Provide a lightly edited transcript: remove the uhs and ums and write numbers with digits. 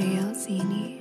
Realzini.